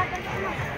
Gracias.